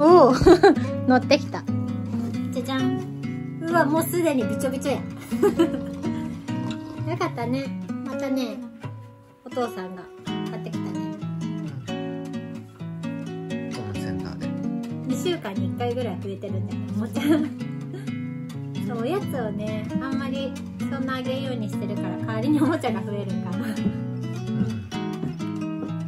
おお乗ってきた。じゃじゃん。うわ、もうすでにびちょびちょやよかったね。またね、お父さんが買ってきたね。ホームセンターで2週間に1回ぐらい増えてるんだよ、おもちゃそう、おやつをね、あんまりそんなあげんようにしてるから、代わりにおもちゃが増えるから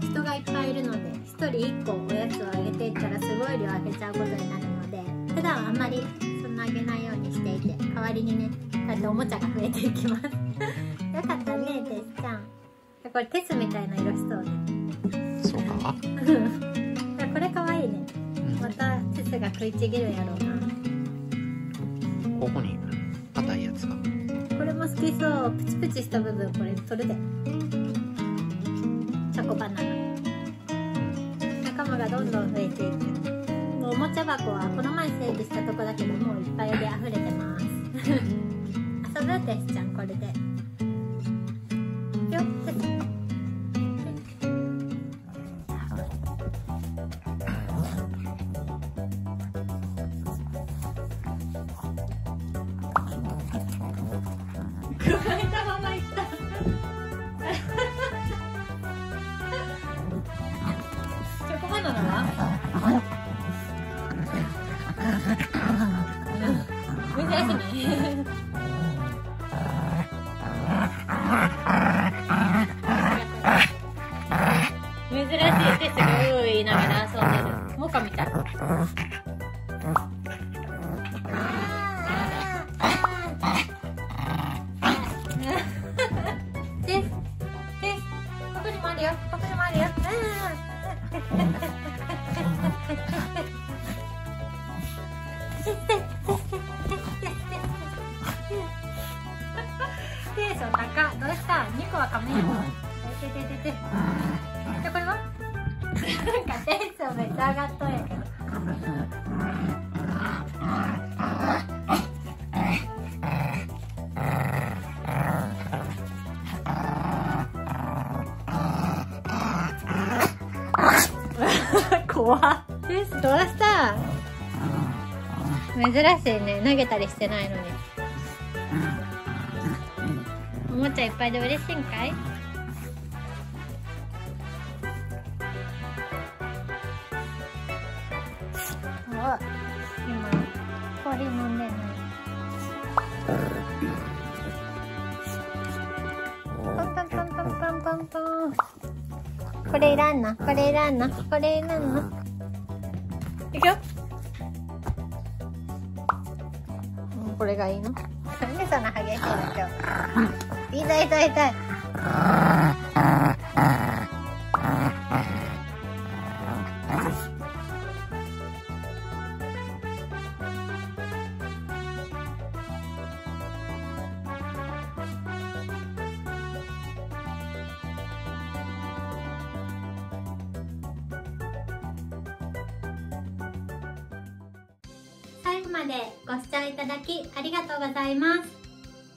人がいっぱいいるので、1人1個おやつをあげていったらすごい量あげちゃうことになるので、普段はあんまりそんなあげないようにしていて、代わりにね、こうやっておもちゃが増えていきますよかったね、テスちゃん。これテスみたいな色しそうね。そうかこれかわいいね。またテスが食いちぎるやろうな。ここに硬いやつが。これも好きそう。プチプチした部分これ取るで。チョコバナナ仲間がどんどん増えていく。もうおもちゃ箱はこの前整備したとこだけど、もういっぱいで溢れてます遊ぶテスちゃんこれでよっ。テス珍しいね、投げたりしてないのに。おもちゃいっぱいで嬉しいんかい。お、今氷飲んでるの。トントントントントントントン。これいらんな、これいらんな、これいらんな。いくよ。これがいいの？なんでそんな激しいの今日。痛い痛い痛い。最後までご視聴いただきありがとうございます。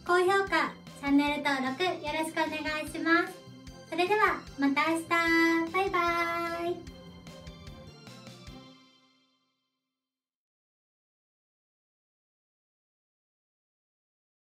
高評価、チャンネル登録よろしくお願いします。それではまた明日。バイバーイ。